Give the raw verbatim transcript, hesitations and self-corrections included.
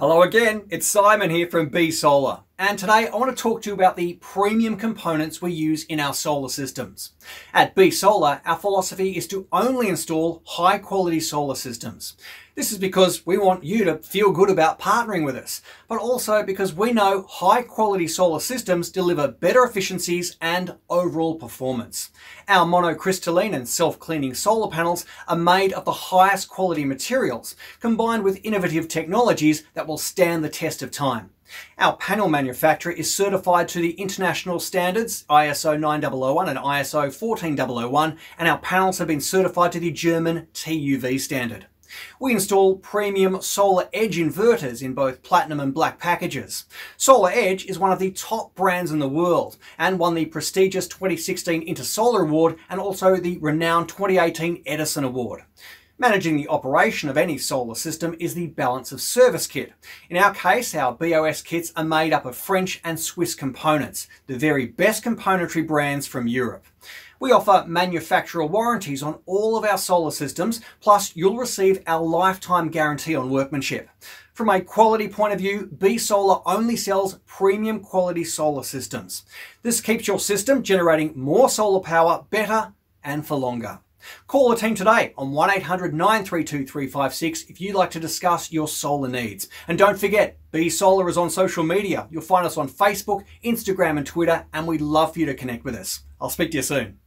Hello again, it's Simon here from B Solar, and today I want to talk to you about the premium components we use in our solar systems. At B Solar, our philosophy is to only install high quality solar systems. This is because we want you to feel good about partnering with us, but also because we know high quality solar systems deliver better efficiencies and overall performance. Our monocrystalline and self-cleaning solar panels are made of the highest quality materials, combined with innovative technologies that will stand the test of time. Our panel manufacturer is certified to the international standards I S O nine thousand one and I S O fourteen thousand one, and our panels have been certified to the German T U V standard. We install premium SolarEdge inverters in both platinum and black packages. SolarEdge is one of the top brands in the world and won the prestigious twenty sixteen InterSolar Award and also the renowned twenty eighteen Edison Award. Managing the operation of any solar system is the balance of service kit. In our case, our B O S kits are made up of French and Swiss components, the very best componentry brands from Europe. We offer manufacturer warranties on all of our solar systems, plus you'll receive our lifetime guarantee on workmanship. From a quality point of view, B Solar only sells premium quality solar systems. This keeps your system generating more solar power better and for longer. Call the team today on one eight hundred, nine three two, three five six if you'd like to discuss your solar needs. And don't forget, B Solar is on social media. You'll find us on Facebook, Instagram and Twitter, and we'd love for you to connect with us. I'll speak to you soon.